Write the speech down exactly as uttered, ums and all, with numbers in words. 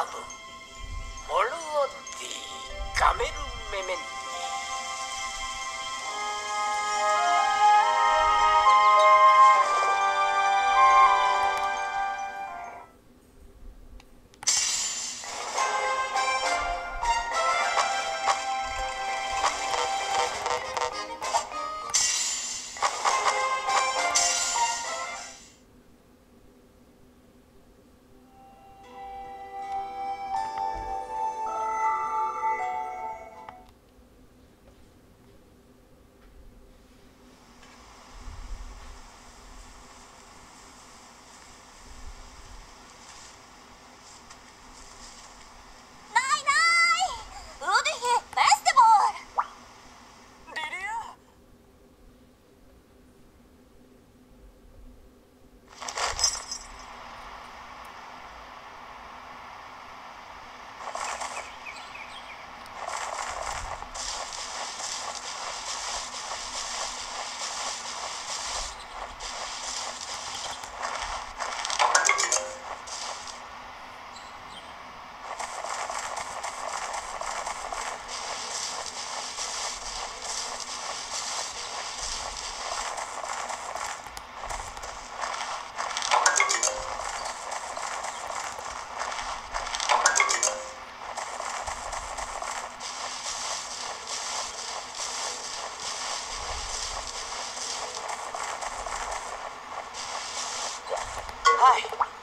Sabu, Molotti, Kameru Memento. Hi.